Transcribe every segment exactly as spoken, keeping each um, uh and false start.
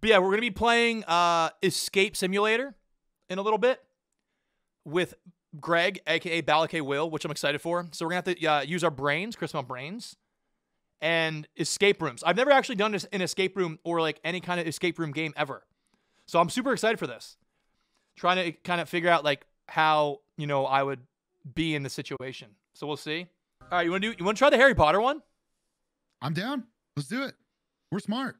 But yeah, we're going to be playing uh, Escape Simulator in a little bit with Greg, a k a. Balakay Will, which I'm excited for. So we're going to have to uh, use our brains, crisp on brains, and escape rooms. I've never actually done an escape room or like any kind of escape room game ever. So I'm super excited for this. Trying to kind of figure out like how, you know, I would be in the situation. So we'll see. All right, you want to do, you want to try the Harry Potter one? I'm down. Let's do it. We're smart.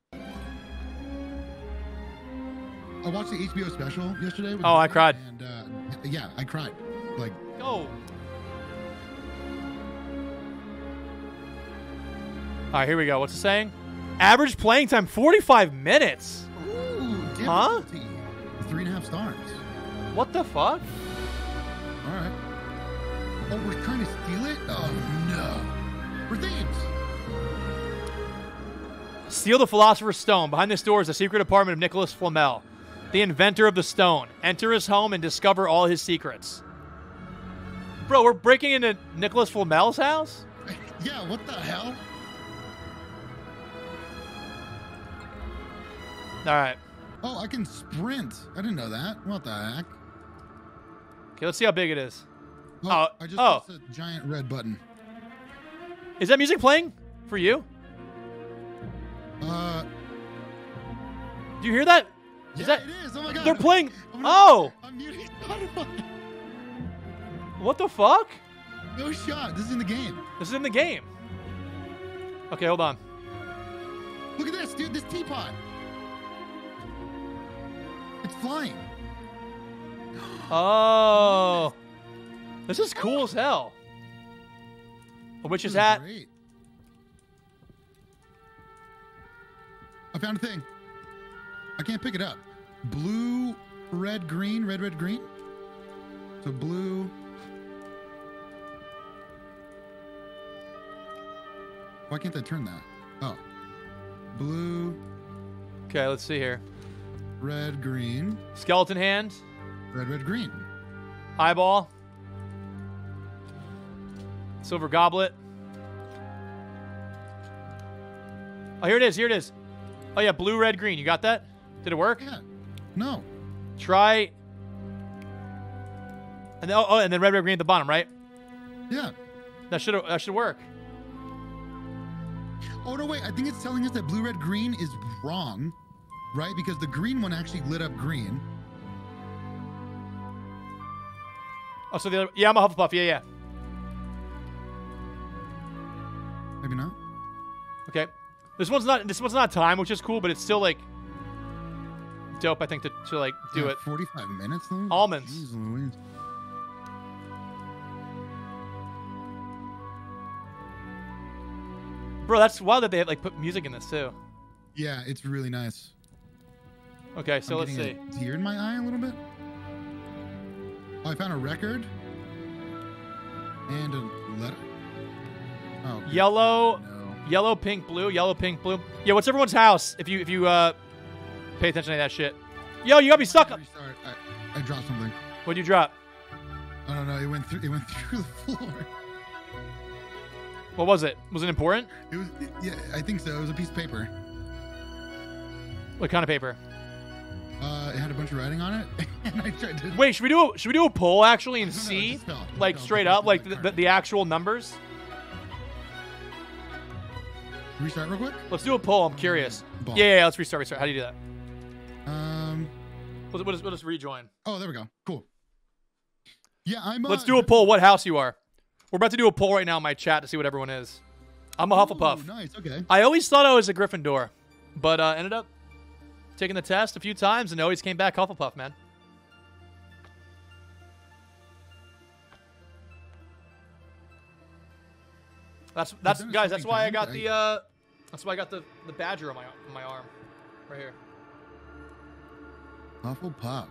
I watched the H B O special yesterday. With oh, I cried. And uh, yeah, I cried. Like, oh. All right, here we go. What's it saying? Average playing time, forty-five minutes. Ooh, huh? Three and a half stars. What the fuck? All right. Oh, we're trying to steal it? Oh, no. We're thieves. Steal the Philosopher's Stone. Behind this door is the secret apartment of Nicolas Flamel, the inventor of the stone. Enter his home and discover all his secrets. Bro, we're breaking into Nicolas Flamel's house? Yeah, what the hell? All right. Oh, I can sprint. I didn't know that. What the heck? Okay, let's see how big it is. Oh, oh. I just oh. pressed a giant red button. Is that music playing for you? Uh, do you hear that? Is yeah, that, it is. Oh my god. They're playing. I'm, I'm oh. I'm muted. What the fuck? No shot. This is in the game. This is in the game. Okay, hold on. Look at this, dude. This teapot. It's flying. Oh. This is cool as hell. A witch's hat. Great. I found a thing. I can't pick it up. Blue, red, green, red, red, green. So blue. Why can't I turn that? Oh. Blue. Okay, let's see here. Red, green. Skeleton hand. Red, red, green. Eyeball. Silver goblet. Oh, here it is. Here it is. Oh, yeah, blue, red, green. You got that? Did it work? Yeah. No. Try. And then, oh, oh, and then red, red, green at the bottom, right? Yeah. That should that should work. Oh, no, wait. I think it's telling us that blue, red, green is wrong, right? Because the green one actually lit up green. Oh, so the other. Yeah, I'm a Hufflepuff. Yeah, yeah. Maybe not. Okay. This one's not this one's not time, which is cool, but it's still like dope, I think, to, to like do yeah, it. Forty-five minutes though? Almonds. Jeez Louise. Bro, that's wild that they had like put music in this too. Yeah, it's really nice. Okay, so I'm let's see. A tear in my eye a little bit. Oh, I found a record and a letter. Oh. Yellow. No. Yellow, pink, blue. Yellow, pink, blue. Yeah, what's everyone's house? If you if you uh, pay attention to that shit. Yo, you got me stuck. I, I, I dropped something. What'd you drop? I don't know. It went through. It went through the floor. What was it? Was it important? It was. It, yeah, I think so. It was a piece of paper. What kind of paper? Uh, it had a bunch of writing on it, and I tried to. Wait, should we do a, should we do a poll actually and see, know, like straight up, like the, the the actual numbers? Restart real quick? Let's do a poll. I'm curious. Ball. Yeah, yeah, let's restart. Restart. How do you do that? Um, we'll, we'll, just, we'll just rejoin. Oh, there we go. Cool. Yeah, I'm. Uh, let's do a poll. What house you are? We're about to do a poll right now in my chat to see what everyone is. I'm a oh, Hufflepuff. Nice. Okay. I always thought I was a Gryffindor, but uh, ended up taking the test a few times and always came back Hufflepuff, man. That's that's guys. That's why I got the. Uh, That's why I got the, the badger on my on my arm, right here. Hufflepuff.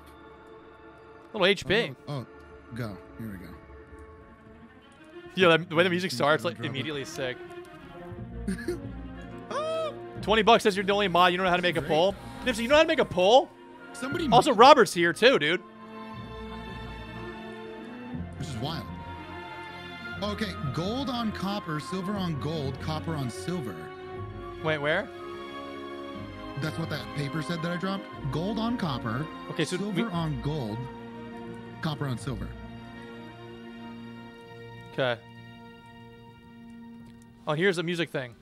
Little H P. Oh, oh, go. Here we go. Yeah, the way the music starts, like immediately sick. Twenty bucks says you're the only mod. You don't know how to make a poll. Nipsey, you know how to make a poll? Somebody. Also, Robert's here too, dude. This is wild. Okay, gold on copper, silver on gold, copper on silver. Wait, where? That's what that paper said that I dropped. Gold on copper. Okay, so silver we... on gold. Copper on silver. Okay. Oh, here's a music thing.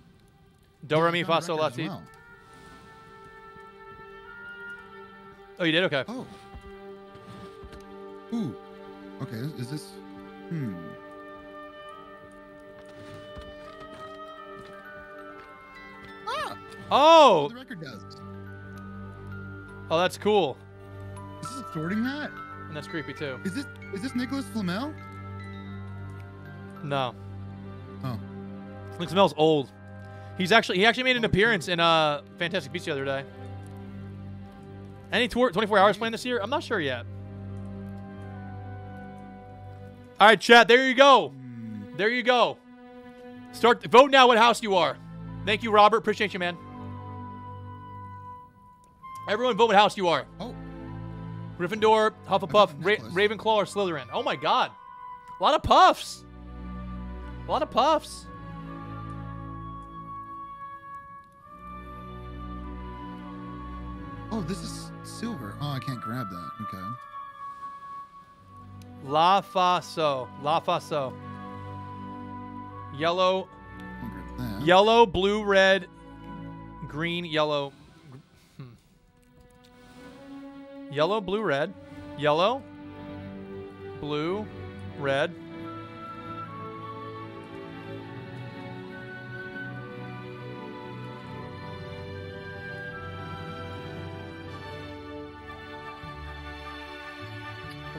Do re mi fa sol la ti. Oh, you did? Okay. Oh. Ooh. Okay, is, is this... Hmm. Ah! Oh! The record does. Oh, that's cool. This is a sorting hat? And that's creepy, too. Is this is this Nicolas Flamel? No. Oh. Nicolas Flamel's old. He's actually He actually made an oh, appearance cool. in uh, Fantastic Beasts the other day. Any tour, twenty-four hours planned this year? I'm not sure yet. All right, chat. There you go. There you go. Start vote now. What house you are? Thank you, Robert. Appreciate you, man. Everyone, vote what house you are. Oh. Gryffindor, Hufflepuff, Ra Ravenclaw, or Slytherin. Oh my God, a lot of puffs. A lot of puffs. Oh, this is silver. Oh, I can't grab that. Okay. La fa so, la fa so. Yellow, yellow, blue, red, green, yellow, hmm. yellow, blue, red, yellow, blue, red.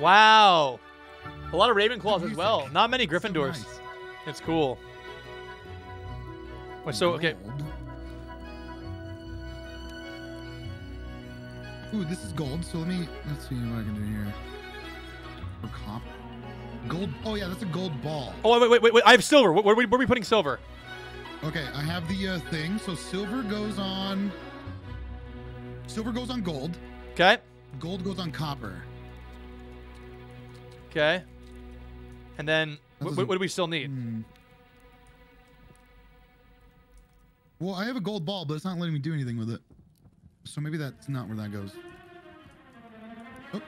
Wow. A lot of Ravenclaws as well. Not many Gryffindors. So nice. It's cool. Wait, so okay. Ooh, this is gold. So let me let's see what I can do here. Or copper. Gold. Oh yeah, that's a gold ball. Oh wait, wait, wait, wait. I have silver. Where, where, where are we putting silver? Okay, I have the uh, thing. So silver goes on. Silver goes on gold. Okay. Gold goes on copper. Okay. And then, what, what do we still need? Hmm. Well, I have a gold ball, but it's not letting me do anything with it. So maybe that's not where that goes. Oh.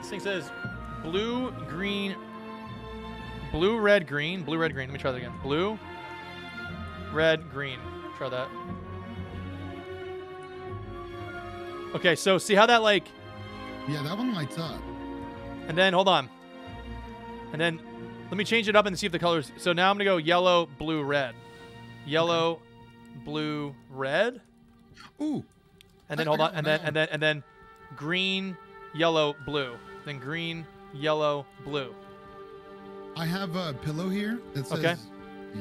This thing says blue, green, blue, red, green, blue, red, green. Let me try that again. Blue, red, green. Try that. Okay, so see how that like... Yeah, that one lights up. And then, hold on. And then, let me change it up and see if the colors... So now I'm going to go yellow, blue, red. Yellow, okay. blue, red. Ooh. And then, I hold on. And then, and then, and then, green, yellow, blue. Then green, yellow, blue. I have a pillow here that says okay.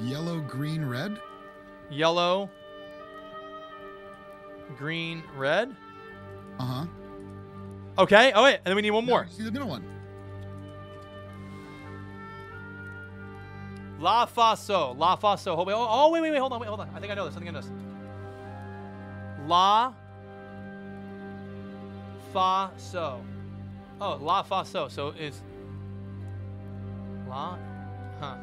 yellow, green, red. Yellow, green, red. Uh-huh. Okay. Oh, wait. And then we need one no, more. See the middle one. La fa so. La fa so. Oh, wait, oh, wait, wait, wait. Hold on. Wait, hold on. I think I know this. I think I know this. La fa so. Oh, la fa so. So it's la. Huh.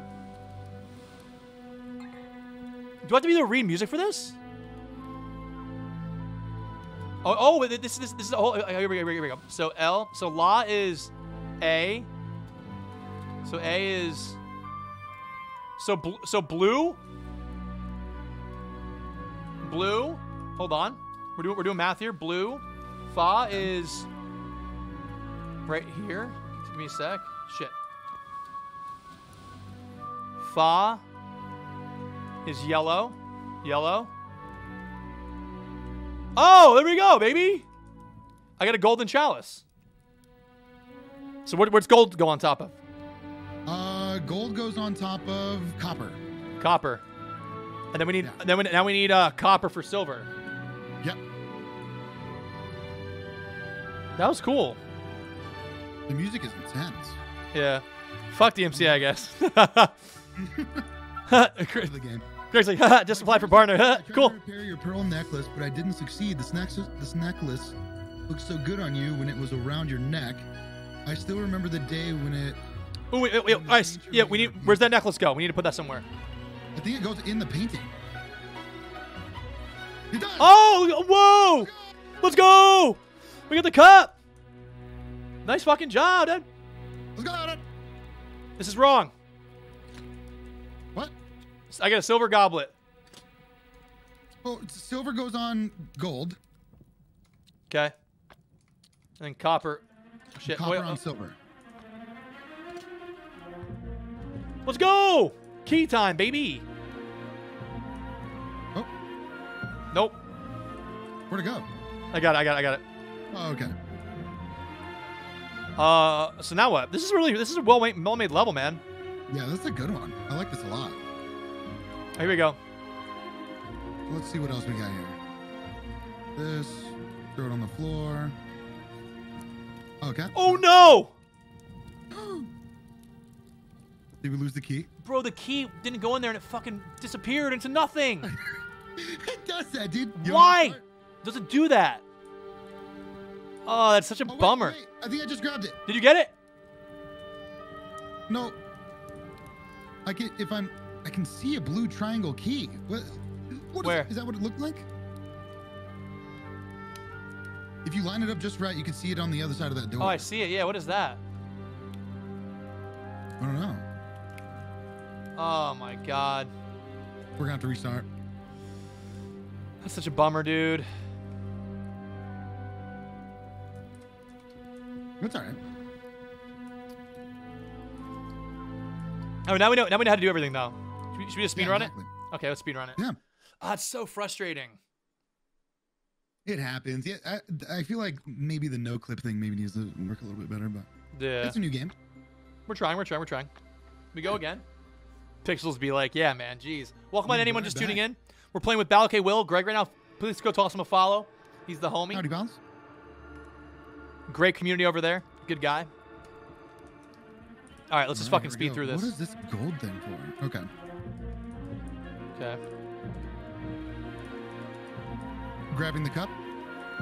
Do I have to be able to read music for this? Oh, oh, this this this is a whole. Here we go. Here we go. So L. So La is A. So A is. So bl so blue. Blue. Hold on. We're doing we're doing math here. Blue. Fa is. Right here. Give me a sec. Shit. Fa. Is yellow. Yellow. Oh, there we go, baby. I got a golden chalice. So what, what's gold go on top of? Uh, gold goes on top of copper. Copper. And then we need, yeah. then we, now we need uh, copper for silver. Yep. That was cool. The music is intense. Yeah. Fuck the M C, I guess. The game. Greg's like, haha, just applied for partner. Huh, cool. I tried to repair your pearl necklace, but I didn't succeed. This necklace, this necklace looked so good on you when it was around your neck. I still remember the day when it Oh wait, wait, wait, ice. Yeah, we need. Where's that necklace go? We need to put that somewhere. I think it goes in the painting. You're done. Oh, whoa! Let's go! We got the cup. Nice fucking job, dude. Let's go, dude. This is wrong. What? I got a silver goblet. Oh, silver goes on gold. Okay. And copper. Shit. Copper Wait, on oh. silver. Let's go! Key time, baby. Oh. Nope. Where'd it go? I got it. I got it. I got it. Oh, okay. Uh, so now what? This is really this is a well made, well made level, man. Yeah, that's a good one. I like this a lot. Here we go. Let's see what else we got here. This. Throw it on the floor. Okay. Oh no! Did we lose the key? Bro, the key didn't go in there and it fucking disappeared into nothing. It does that, dude. You Why? Does it do that? Oh, that's such a oh, wait, bummer. Wait. I think I just grabbed it. Did you get it? No. I can if I'm I can see a blue triangle key. What, what Where? Is, is that what it looked like? If you line it up just right, you can see it on the other side of that door. Oh, I see it. Yeah, what is that? I don't know. Oh, my God. We're going to have to restart. That's such a bummer, dude. That's all right. Oh, now we know, now we know how to do everything, though. Should we, should we just speedrun yeah, exactly. it? Okay, let's speedrun it. Yeah. Oh, it's so frustrating. It happens. Yeah, I, I feel like maybe the no clip thing maybe needs to work a little bit better, but yeah. It's a new game. We're trying, we're trying, we're trying. We go again. Pixels be like, yeah, man, jeez. Welcome on anyone right just back. tuning in. We're playing with Balakay Will, Greg right now. Please go toss him a follow. He's the homie. Howdy, Bounce. Great community over there. Good guy. All right, let's All just right, fucking speed go. through this. What is this gold thing for? Okay. Okay. Grabbing the cup.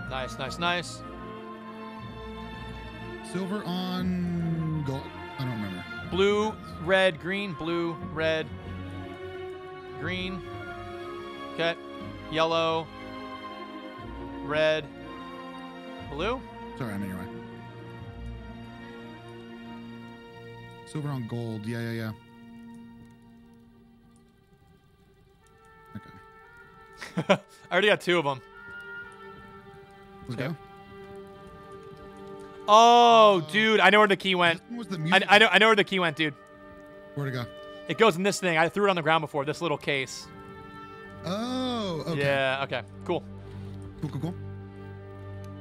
Nice, nice, nice. Silver on gold. I don't remember. Blue, red, green, blue, red, green. Okay. Yellow, red, blue. Sorry, I'm in your way. Silver on gold. Yeah, yeah, yeah. Okay. I already got two of them. Let's go. Oh, uh, dude, I know where the key went. The I, I know, I know where the key went, dude. Where'd it go? It goes in this thing. I threw it on the ground before. This little case. Oh. Okay. Yeah. Okay. Cool. Cool. Cool. Cool.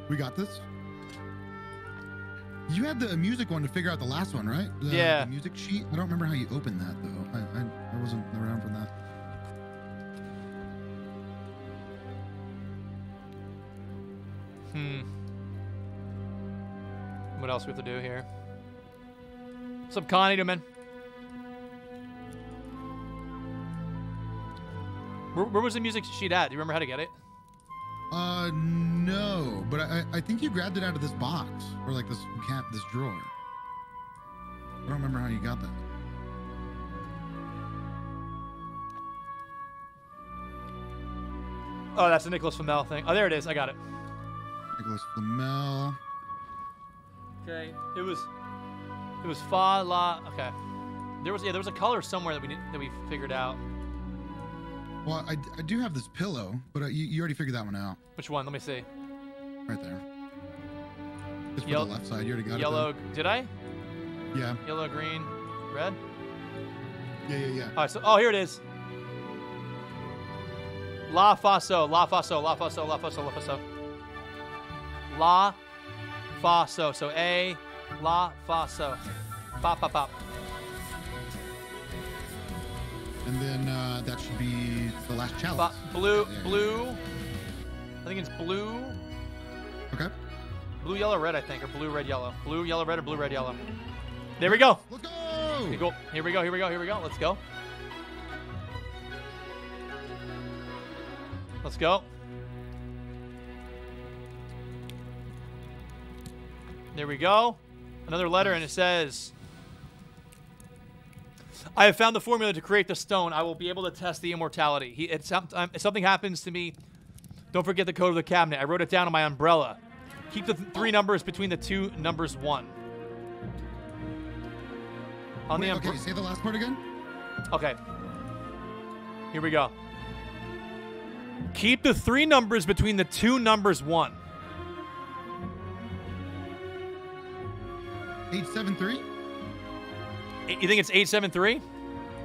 We got this. You had the music one to figure out the last one, right? The, yeah. The music sheet. I don't remember how you opened that though. I, I, I wasn't around for that. Hmm. What else we have to do here? What's up, Connie, man? Where, where was the music sheet at? Do you remember how to get it? Uh, no. But I, I think you grabbed it out of this box. Or, like, this cap, this drawer. I don't remember how you got that. Oh, that's the Nicolas Flamel thing. Oh, there it is. I got it. Nicolas Flamel. Okay. It was, it was fa la. Okay. There was yeah. There was a color somewhere that we did, that we figured out. Well, I, I do have this pillow, but uh, you, you already figured that one out. Which one? Let me see. Right there. It's Yellow, for the left side. You already got yellow, it. Yellow. Did I? Yeah. Yellow, green, red. Yeah, yeah, yeah. All right. So, oh, here it is. La fa so. La fa so. La fa so. La fa so. La fa so. La, fa, so. So A, la, fa, so. Pop, pop, pop. And then uh, that should be the last challenge. Blue, yeah, blue. I think it's blue. Okay. Blue, yellow, red, I think. Or blue, red, yellow. Blue, yellow, red, or blue, red, yellow. There we go. Let's go. Here, go. here we go. Here we go. Here we go. Let's go. Let's go. There we go. Another letter, and it says I have found the formula to create the stone. I will be able to test the immortality. He, it, um, if something happens to me, don't forget the code of the cabinet. I wrote it down on my umbrella. Keep the th three numbers between the two numbers one. On Wait, the okay, say the last part again. Okay. Here we go. Keep the three numbers between the two numbers one. eight seven three? You think it's eight seven three?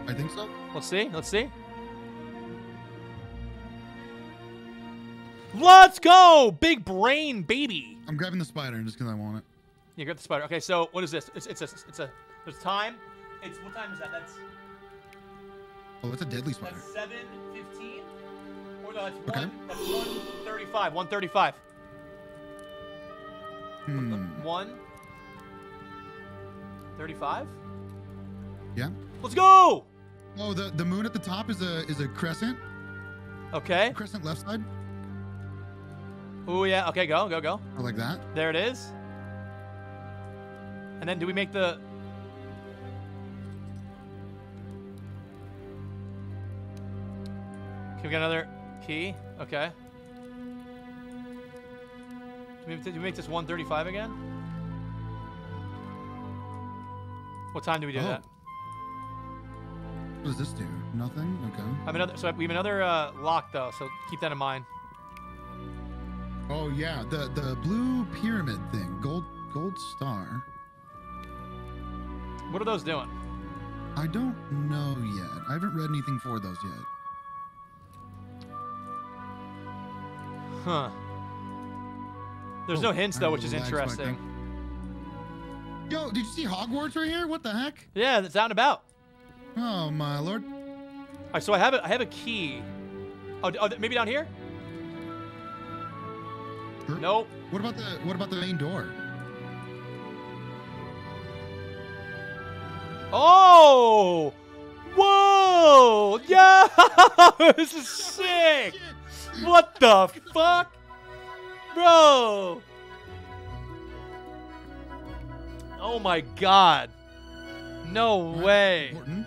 I think so. Let's see. Let's see. Let's go! Big brain, baby. I'm grabbing the spider just because I want it. Yeah, grab the spider. Okay, so what is this? It's it's a, it's a there's time. It's what time is that? That's oh, that's a deadly spider. That's seven fifteen. Or no, that's okay. one. That's one thirty-five. One thirty-five. Hmm. One thirty-five. Yeah. Let's go! Oh, the the moon at the top is a is a crescent. Okay. Crescent left side. Oh yeah. Okay, go go go. I like that. There it is. And then do we make the? Can we get another key? Okay. Do we, do we make this one thirty-five again? What time do we do oh. that? What does this do? Nothing? Okay. I have another, so we have another uh, lock, though, so keep that in mind. Oh, yeah. The the blue pyramid thing. Gold, gold star. What are those doing? I don't know yet. I haven't read anything for those yet. Huh. There's oh, no hints, though, which is interesting. Yo, did you see Hogwarts right here? What the heck? Yeah, it's out and about. Oh, my lord. All right, so I have a, I have a key. Oh, oh maybe down here? Sure. Nope. What about the What about the main door? Oh! Whoa! Yeah! This is sick! What the fuck? Bro! Oh my god. No way. Important.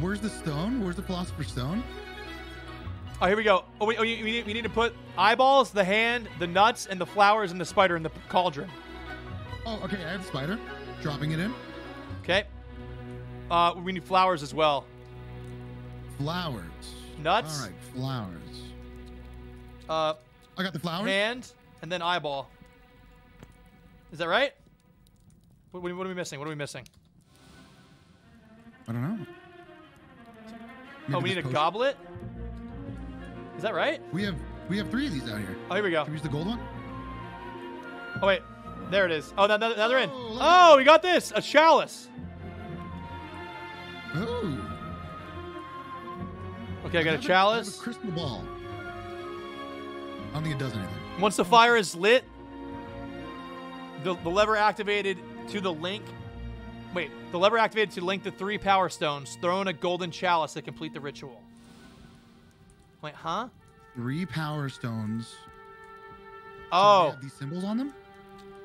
Where's the stone? Where's the Philosopher's Stone? Oh, here we go. Oh, wait, oh, you, we, need, we need to put eyeballs, the hand, the nuts, and the flowers, and the spider in the cauldron. Oh, okay. I have the spider. Dropping it in. Okay. Uh, we need flowers as well. Flowers. Nuts. All right, flowers. Uh, I got the flowers. Hand and then eyeball. Is that right? What, what are we missing? What are we missing? I don't know. Maybe oh, we need a potion. Goblet. Is that right? We have we have three of these out here. Oh, here we go. Can we use the gold one? Oh wait, there it is. Oh, now, now they're in. Oh, oh, we got this. A chalice. Ooh. Okay, I got a chalice. A crystal ball. I don't think it does anything. Once the fire is lit, the the lever activated to the link. Wait, the lever activated to link the three power stones. Throw in a golden chalice to complete the ritual. Wait, huh? Three power stones. Oh. Do they have these symbols on them?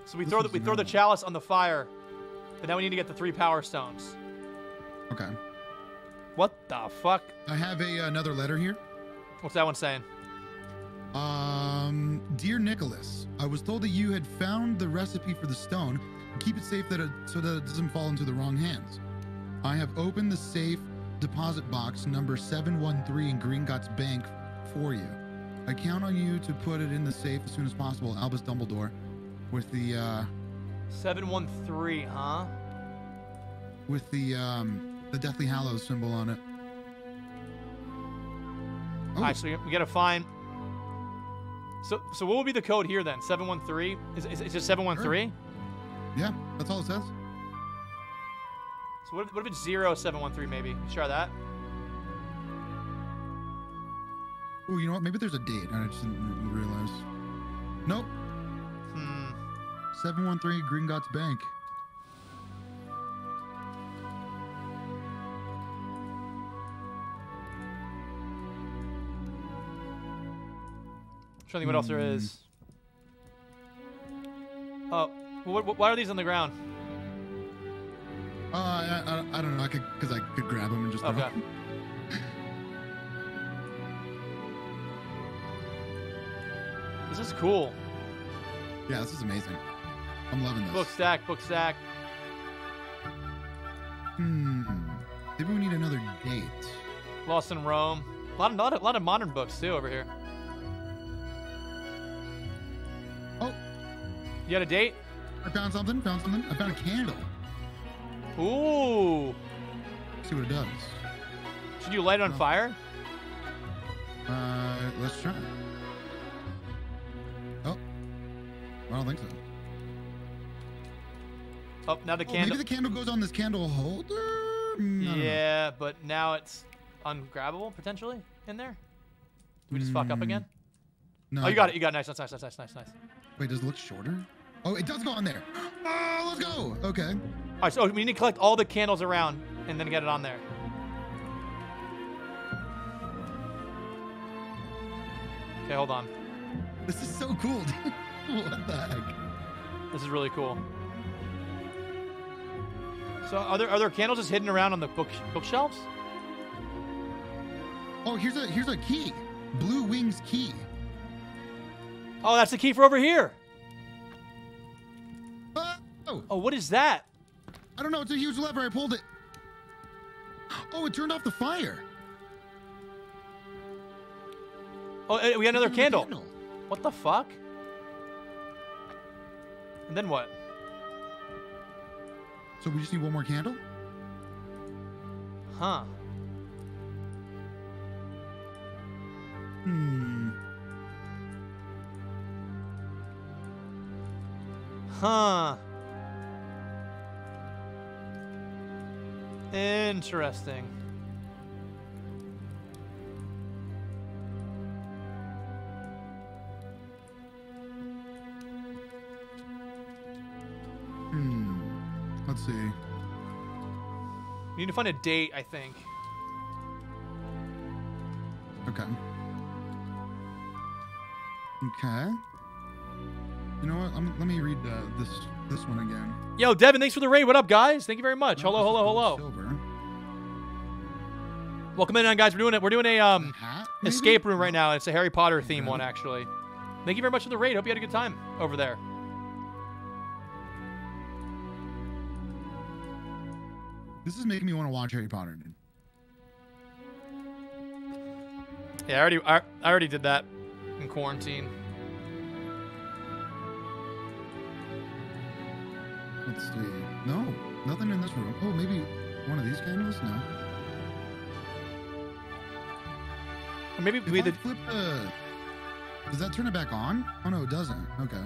So we this throw the, we throw the chalice on the fire, but now we need to get the three power stones. Okay. What the fuck? I have a another letter here. What's that one saying? Um, dear Nicholas, I was told that you had found the recipe for the stone. Keep it safe that it, so that it doesn't fall into the wrong hands. I have opened the safe deposit box number seven one three in Gringotts Bank for you. I count on you to put it in the safe as soon as possible. Albus Dumbledore with the, uh... seven one three, huh? With the, um, the Deathly Hallows symbol on it. Oh. All right, so we gotta find... So, so what would be the code here then? seven one three? Is, is, is it just seven one three? Yeah, that's all it says. So what if, what if it's zero seven one three maybe? Try that. Oh, you know what? Maybe there's a date. I just didn't realize. Nope. Hmm. seven one three Gringotts Bank. I'm trying to think what else there is. Oh, what, what, why are these on the ground? Uh, I, I, I don't know. I could, because I could grab him and just. Okay. Him. This is cool. Yeah, this is amazing. I'm loving this. Book stack, book stack. Hmm. Maybe we need another date. Lost in Rome. A lot of, lot of, lot of modern books too over here. Oh. You got a date? I found something. Found something. I found a candle. Ooh. Let's see what it does. Should you light it on oh. fire? Uh, let's try. Oh. I don't think so. Oh, now the oh, candle. Maybe the candle goes on this candle holder? Yeah, know. But now it's ungrabbable, potentially, in there. Do we just mm. fuck up again? No. Oh, you got it. You got it. Nice, nice, nice, nice, nice, nice. Wait, does it look shorter? Oh, it does go on there. Oh, let's go. Okay. All right, so we need to collect all the candles around and then get it on there. Okay, hold on. This is so cool, dude. What the heck? This is really cool. So are there, are there candles just hidden around on the book, bookshelves? Oh, here's a, here's a key. Blue Wings key. Oh, that's the key for over here. Uh, oh. oh, what is that? I don't know. It's a huge lever. I pulled it. Oh, it turned off the fire. Oh, we got another candle. candle. What the fuck? And then what? So we just need one more candle? Huh. Hmm. Huh. Interesting. Hmm. Let's see. We need to find a date, I think. Okay. Okay. You know what? I'm, let me read uh, this this one again. Yo, Devin, thanks for the raid. What up, guys? Thank you very much. No, hello, hello, hello. Silver. Welcome in, guys. We're doing it. We're doing a um hat, escape room right now. It's a Harry Potter theme okay. one, actually. Thank you very much for the raid. Hope you had a good time over there. This is making me want to watch Harry Potter, dude. Yeah, I already I, I already did that in quarantine. Let's see. No, nothing in this room. Oh, maybe one of these candles? No. Or maybe if we did. Flip the... Does that turn it back on? Oh no, it doesn't. Okay.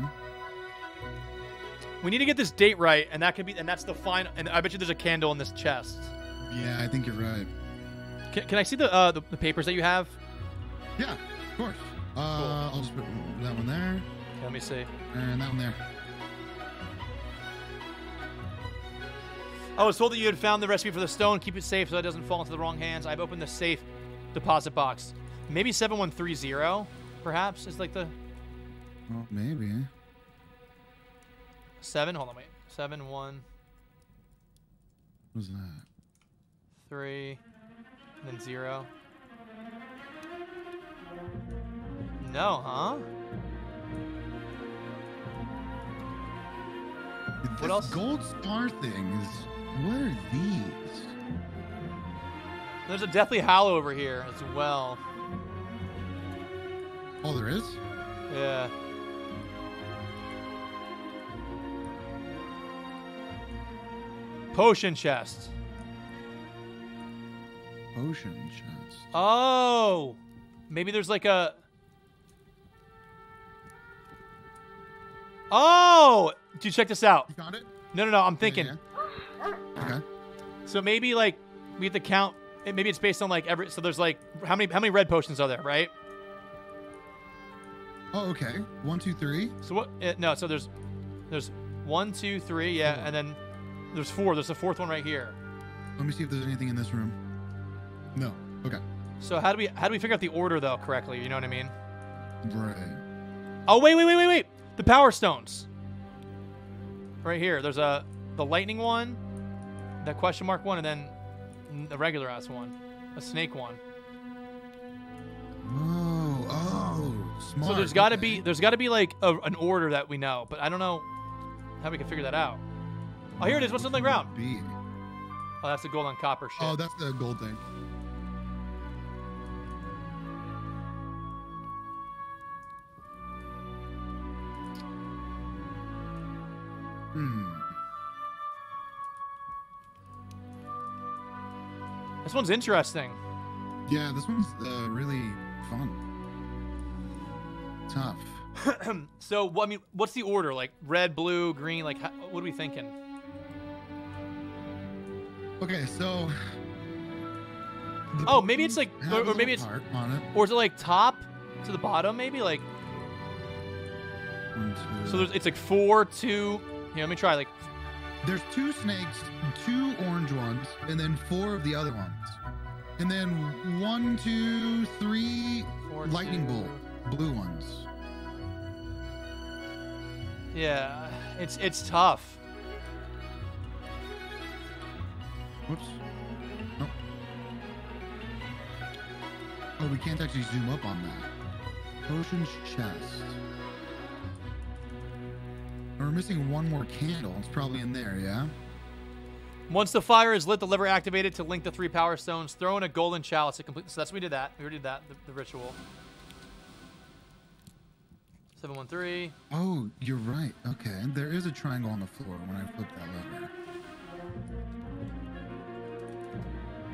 We need to get this date right, and that could be, and that's the final. And I bet you there's a candle in this chest. Yeah, I think you're right. Can, can I see the, uh, the the papers that you have? Yeah, of course. Uh, cool. I'll just put that one there. Okay, let me see. And that one there. I was told that you had found the recipe for the stone. Keep it safe so it doesn't fall into the wrong hands. I've opened the safe deposit box. Maybe seven one three zero, perhaps, is like the... Well, maybe. Seven? Hold on, wait. Seven, one. What was that? Three. And then zero. No, huh? What this else? Gold star things. What are these? There's a Deathly Hallow over here as well. Oh, there is? Yeah. Potion chest. Potion chest. Oh! Maybe there's like a... Oh! Dude, check this out. You found it? No, no, no. I'm thinking. Yeah, yeah. Okay. So maybe like we have to count. Maybe it's based on like every. So there's like how many how many red potions are there, right? Oh, okay. One, two, three. So what? Uh, no. So there's there's one, two, three. Yeah, oh. And then there's four. There's a fourth one right here. Let me see if there's anything in this room. No. Okay. So how do we how do we figure out the order though correctly? You know what I mean? Right. Oh wait wait wait wait wait. The power stones. Right here, there's a the lightning one, the question mark one, and then the regular ass one, a snake one. Oh, oh, smart. So there's got to be there's got to be like a, an order that we know, but I don't know how we can figure that out. Oh, here it is. What's on the ground? B. Oh, that's the gold on copper shit. Oh, that's the gold thing. Hmm. This one's interesting. Yeah, this one's uh, really fun. Tough. So, well, I mean, what's the order? Like red, blue, green? Like, how, what are we thinking? Okay, so. Oh, maybe it's like, or, or maybe it's, on it. Or is it like top to the bottom? Maybe like. One, two. So there's, it's like four, two. Here, let me try. Like, there's two snakes, two orange ones, and then four of the other ones, and then one, two, three four, lightning two. bolt blue ones. Yeah, it's it's tough. Whoops. Nope. Oh, we can't actually zoom up on that. Potion's chest. We're missing one more candle. It's probably in there, yeah? Once the fire is lit, the lever activated to link the three power stones. Throw in a golden chalice to complete. So that's we did that. We already did that, the, the ritual. seven one three. Oh, you're right. Okay. There is a triangle on the floor when I flip that lever.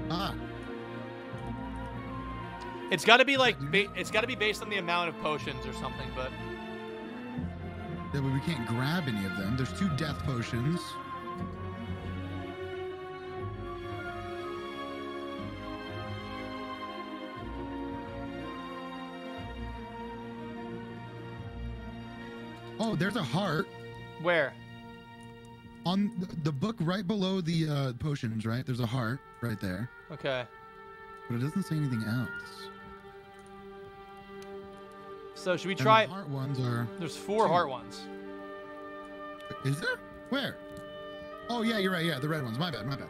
Ah. It's got to be like ba it's got to be based on the amount of potions or something, but yeah, but we can't grab any of them. There's two death potions. Oh, there's a heart. Where? On the book right below the uh, potions, right? There's a heart right there. Okay. But it doesn't say anything else. So should we try? And the heart ones are There's four two. heart ones. Is there? Where? Oh yeah, you're right. Yeah, the red ones. My bad. My bad.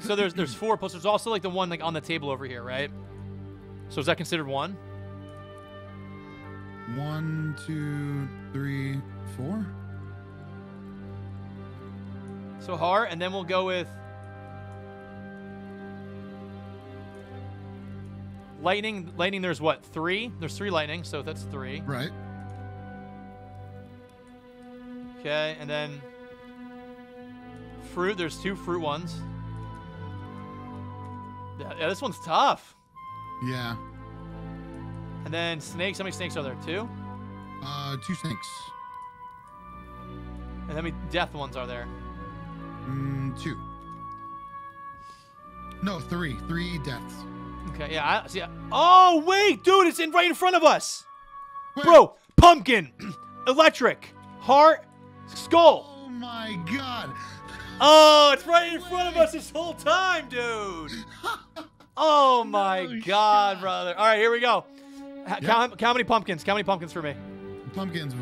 So there's there's four plus. There's also like the one like on the table over here, right? So is that considered one? One, two, three, four. So heart, and then we'll go with lightning. Lightning, there's what? Three? There's three lightning, so that's three. Right. Okay, and then fruit, there's two fruit ones. Yeah, yeah, this one's tough. Yeah. And then snakes, how many snakes are there? Two? Uh, two snakes. And how many death ones are there? Mm, two. No, three. Three deaths. Okay, yeah, I see. I, oh, wait, dude, it's in right in front of us. Wait. Bro, pumpkin, electric, heart, skull. Oh, my God. Oh, it's right in wait. front of us this whole time, dude. Oh, my no God, shot. brother. All right, here we go. How, yep. how, how many pumpkins? How many pumpkins for me? Pumpkins.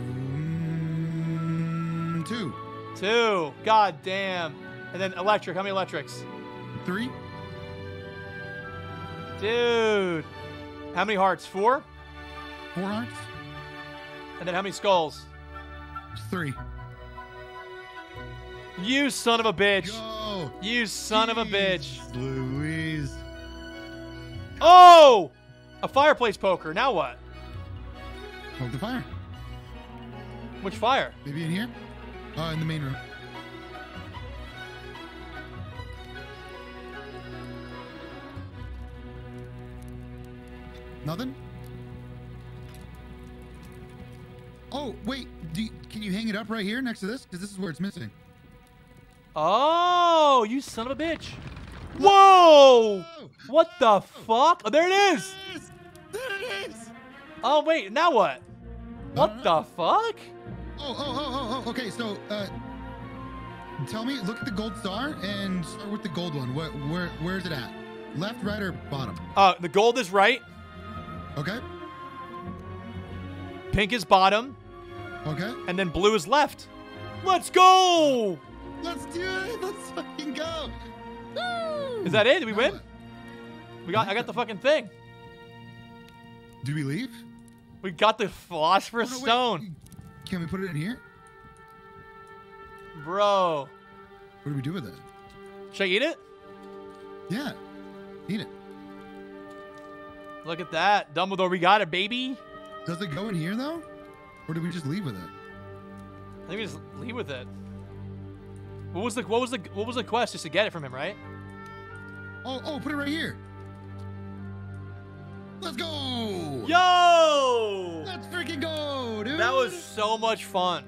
Mm, two. Two. God damn. And then electric. How many electrics? Three. Dude. How many hearts? Four? Four hearts. And then how many skulls? Three. You son of a bitch. Yo. You son Jeez, of a bitch. Louise. Oh! A fireplace poker. Now what? Poke the fire. Which fire? Maybe in here? Uh, in the main room. Nothing? Oh, wait. Do you, can you hang it up right here next to this? Because this is where it's missing. Oh, you son of a bitch. Whoa! Whoa! What the fuck? Oh, there it is! Yes! There it is! Oh, wait. Now what? What the fuck? Oh, oh, oh, oh, oh. Okay, so, uh, tell me, look at the gold star and start with the gold one. Where, where, where is it at? Left, right, or bottom? Uh, the gold is right. Okay. Pink is bottom. Okay. And then blue is left. Let's go! Let's do it! Let's fucking go! Woo! Is that it? Did we win? We got. I got the fucking thing. Do we leave? We got the Philosopher's oh, no, Stone. Can we put it in here? Bro. What do we do with it? Should I eat it? Yeah. Eat it. Look at that. Dumbledore, we got it, baby. Does it go in here, though? Or do we just leave with it? I think we just leave with it. What was the what was the what was the quest just to get it from him, right? Oh, oh, put it right here. Let's go! Yo! Let's freaking go, dude! That was so much fun.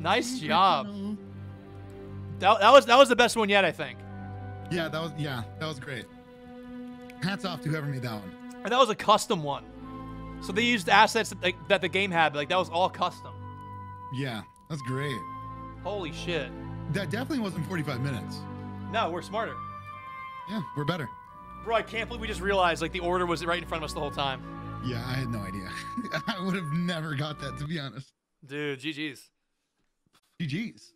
Nice job. That, that was that was the best one yet, I think. Yeah, that was yeah, that was great. Hats off to whoever made that one. And that was a custom one. So they used assets that, like, that the game had. Like, that was all custom. Yeah, that's great. Holy shit. That definitely wasn't forty-five minutes. No, we're smarter. Yeah, we're better. Bro, I can't believe we just realized, like, the order was right in front of us the whole time. Yeah, I had no idea. I would have never got that, to be honest. Dude, G G's. G G's.